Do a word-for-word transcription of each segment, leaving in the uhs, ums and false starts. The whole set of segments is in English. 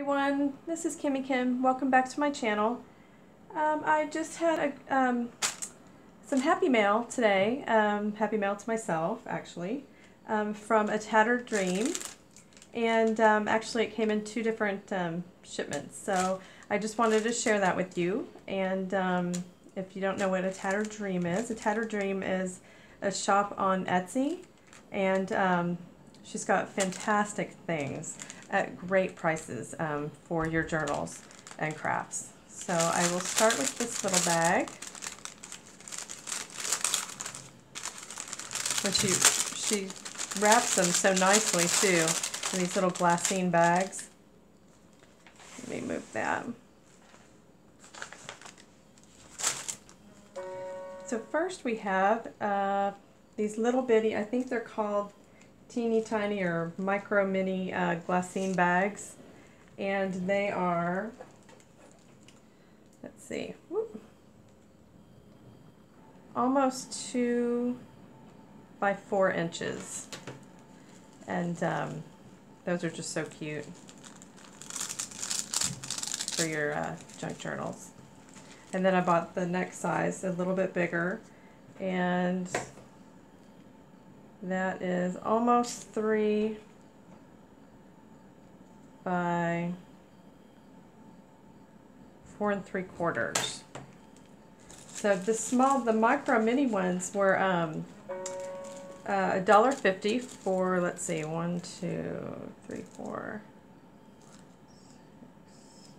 Everyone, this is Kimmy Kim. Welcome back to my channel. Um, I just had a, um, some happy mail today, um, happy mail to myself actually, um, from A Tattered Dream, and um, actually it came in two different um, shipments, so I just wanted to share that with you. And um, if you don't know what A Tattered Dream is, A Tattered Dream is a shop on Etsy, and um, she's got fantastic things at great prices um, for your journals and crafts. So I will start with this little bag, which she, she wraps them so nicely too in these little glassine bags. Let me move that. So first we have uh, these little bitty, I think they're called teeny tiny or micro mini uh, glassine bags, and they are, let's see, whoop, almost two by four inches, and um, those are just so cute for your uh, junk journals. And then I bought the next size, a little bit bigger, and that is almost three by four and three quarters. So the small, the micro mini ones were um, uh, a dollar fifty for, let's see, one, two, three, four, six,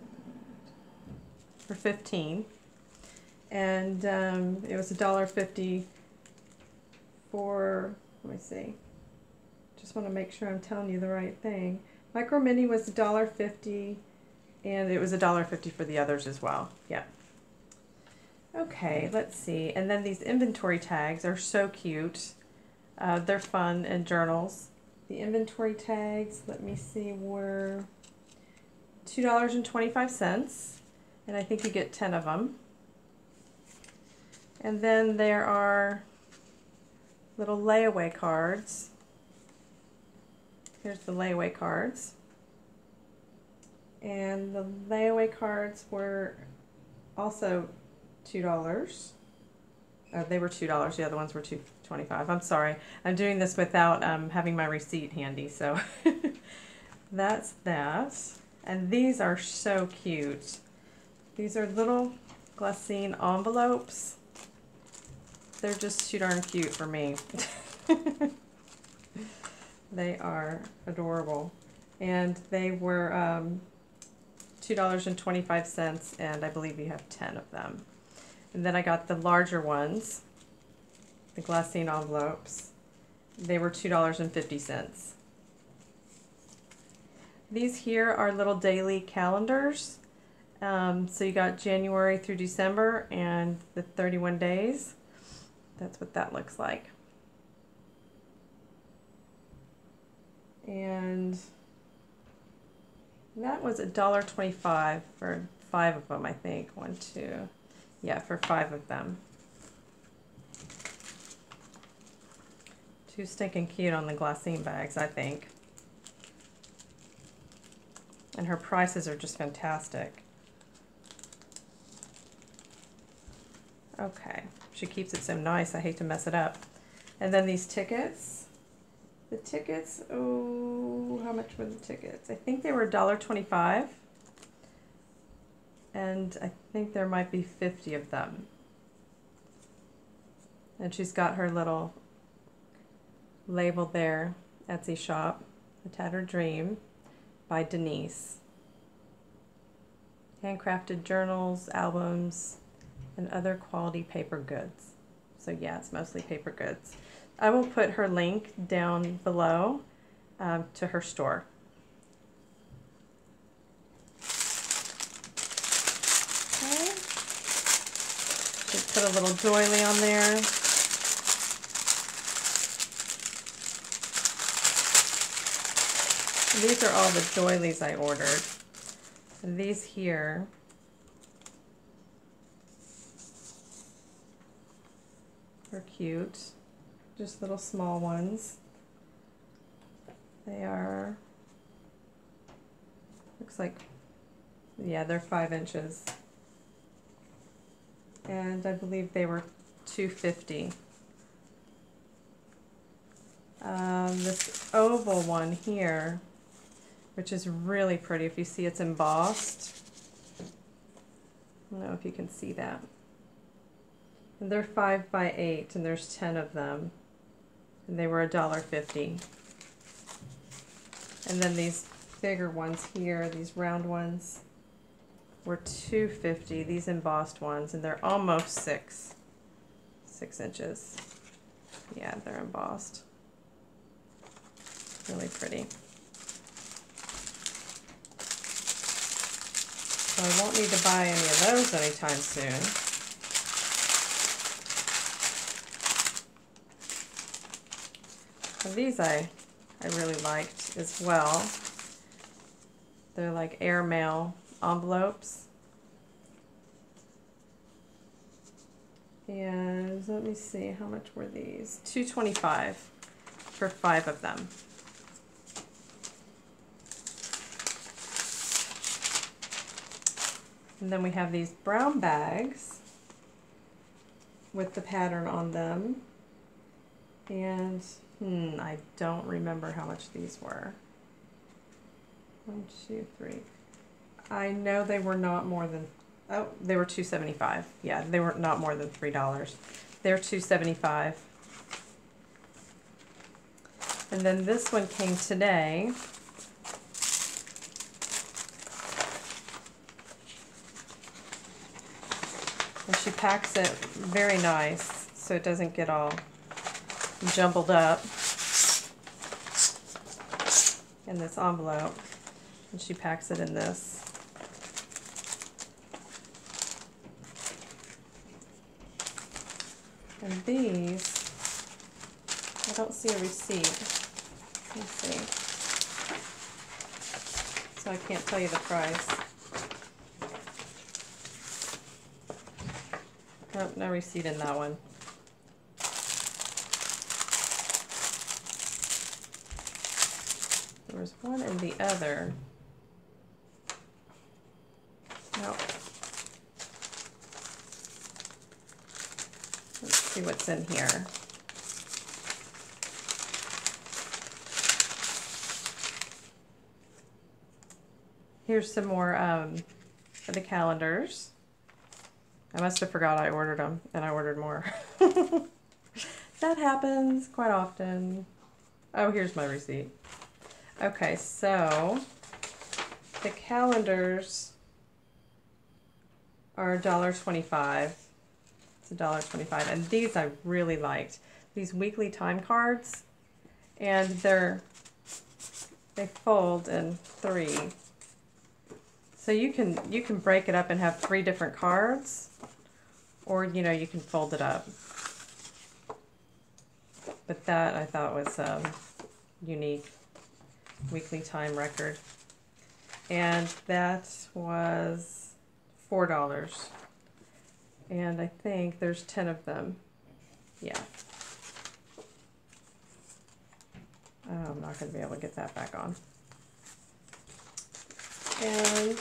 for fifteen, and um, it was a dollar fifty for. Let me see. Just want to make sure I'm telling you the right thing. Micro Mini was a dollar fifty, and it was a dollar fifty for the others as well. Yeah. Okay, let's see. And then these inventory tags are so cute. Uh, they're fun in journals. The inventory tags, let me see, were two dollars and twenty-five cents, and I think you get ten of them. And then there are little layaway cards. Here's the layaway cards, and the layaway cards were also two dollars. Uh, they were two dollars, the other ones were two twenty-five. I'm sorry, I'm doing this without um, having my receipt handy, so that's that. And these are so cute. These are little glassine envelopes. They're just too darn cute for me. They are adorable. And they were um, two dollars and twenty-five cents, and I believe you have ten of them. And then I got the larger ones, the glassine envelopes. They were two dollars and fifty cents. These here are little daily calendars. Um, so you got January through December and the thirty-one days. That's what that looks like. And that was a dollar twenty-five for five of them, I think. One, two, yeah, for five of them. Too stinking cute on the glassine bags, I think. And her prices are just fantastic. Okay, she keeps it so nice, I hate to mess it up. And then these tickets. The tickets, oh, how much were the tickets? I think they were a dollar twenty-five. And I think there might be fifty of them. And she's got her little label there, Etsy shop, A Tattered Dream by Denise. Handcrafted journals, albums, and other quality paper goods. So yeah, it's mostly paper goods. I will put her link down below um, to her store. Okay. Just put a little doily on there. These are all the doilies I ordered. And these here, they're cute, just little small ones. They are, looks like Yeah, they're five inches. And I believe they were two fifty. Um, this oval one here, which is really pretty. If you see, it's embossed. I don't know if you can see that. And they're five by eight, and there's ten of them. And they were a dollar fifty. And then these bigger ones here, these round ones, were two fifty. These embossed ones, and they're almost six, six inches. Yeah, they're embossed. Really pretty. So I won't need to buy any of those anytime soon. So these I, I really liked as well. They're like airmail envelopes. And let me see, how much were these? two twenty-five for five of them. And then we have these brown bags with the pattern on them. And hmm, I don't remember how much these were. One, two, three. I know they were not more than, oh, they were two seventy-five. Yeah, they were not more than three dollars. They're two seventy-five. And then this one came today. And she packs it very nice so it doesn't get all jumbled up in this envelope. And she packs it in this. And these, I don't see a receipt. Let's see. So I can't tell you the price. Nope, no receipt in that one. There was one and the other. Nope. Let's see what's in here. Here's some more um, of the calendars. I must have forgot I ordered them, and I ordered more. That happens quite often. Oh, here's my receipt. Okay, so the calendars are a dollar twenty-five. It's a dollar twenty-five, and these I really liked. These weekly time cards, and they're, they fold in three. So you can you can break it up and have three different cards, or you know, you can fold it up. But that I thought was um, unique weekly time record, and that was four dollars. And I think there's ten of them. Yeah. Oh, I'm not going to be able to get that back on. And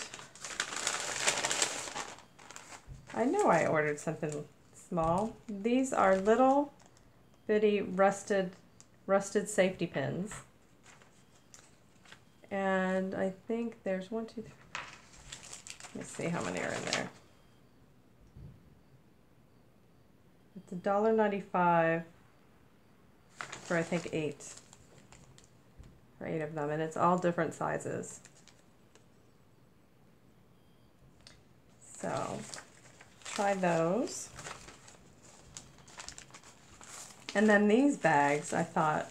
I know I ordered something small. These are little bitty rusted rusted safety pins. And I think there's one, two, three. Let's see how many are in there. It's a dollar ninety-five for I think eight. For eight of them, and it's all different sizes. So, try those. And then these bags I thought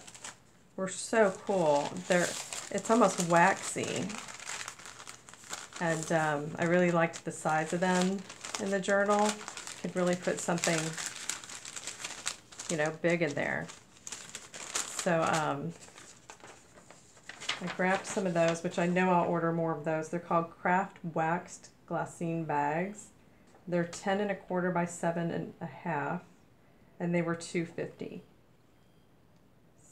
were so cool. They're, it's almost waxy. And um, I really liked the size of them in the journal. You could really put something, you know, big in there. So um, I grabbed some of those, which I know I'll order more of those. They're called Craft Waxed Glassine bags. They're ten and a quarter by seven and a half, and they were two fifty.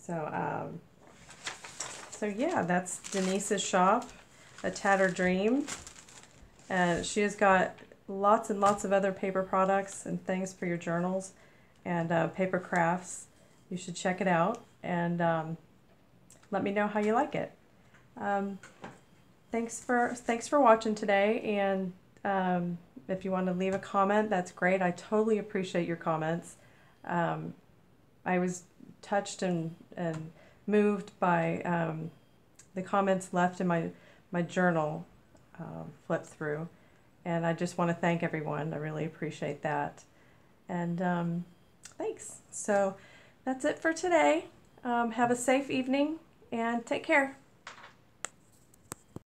So, um, so yeah, that's Denise's shop, A Tattered Dream. And she has got lots and lots of other paper products and things for your journals and uh, paper crafts. You should check it out and um, let me know how you like it. Um, thanks for thanks for watching today, and um, if you want to leave a comment, that's great. I totally appreciate your comments. Um, I was touched and, and moved by um, the comments left in my, my journal uh, flip through, and I just want to thank everyone. I really appreciate that, and um, thanks. So that's it for today. Um, have a safe evening and take care.